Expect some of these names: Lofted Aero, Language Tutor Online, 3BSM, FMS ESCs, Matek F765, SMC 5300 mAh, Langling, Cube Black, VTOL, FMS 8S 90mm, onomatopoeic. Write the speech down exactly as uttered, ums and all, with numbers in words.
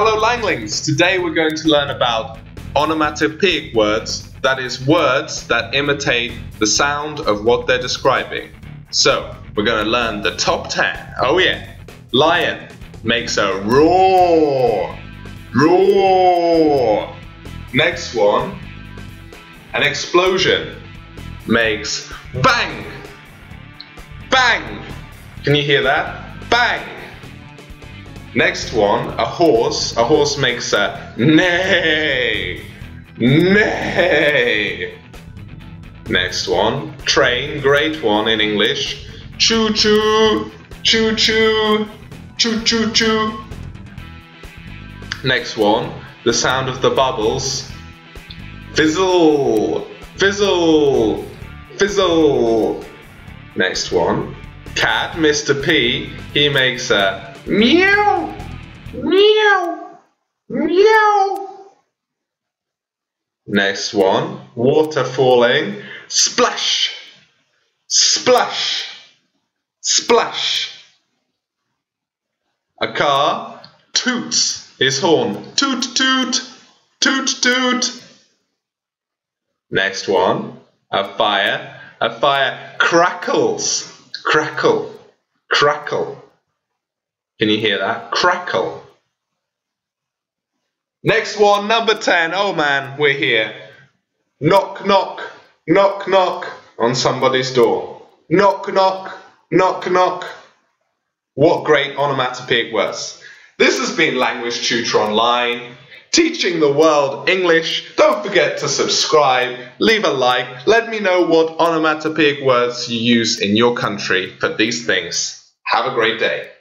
Hello Langlings! Today we're going to learn about onomatopoeic words, that is, words that imitate the sound of what they're describing. So, we're going to learn the top ten. Oh yeah! Lion makes a roar! Roar! Next one, an explosion makes bang! Bang! Can you hear that? Bang! Next one, a horse. A horse makes a neigh, neigh. Next one, train, great one in English. Choo choo, choo choo, choo choo choo. Next one, the sound of the bubbles. Fizzle, fizzle, fizzle. Next one, cat, Mister P. He makes a meow, meow, meow. Next one, water falling, splash, splash, splash. A car toots his horn, toot toot, toot toot. Next one, a fire, a fire crackles, crackle, crackle. Can you hear that? Crackle. Next one, number ten. Oh man, we're here. Knock, knock, knock, knock on somebody's door. Knock, knock, knock, knock. What great onomatopoeic words. This has been Language Tutor Online, teaching the world English. Don't forget to subscribe, leave a like. Let me know what onomatopoeic words you use in your country for these things. Have a great day.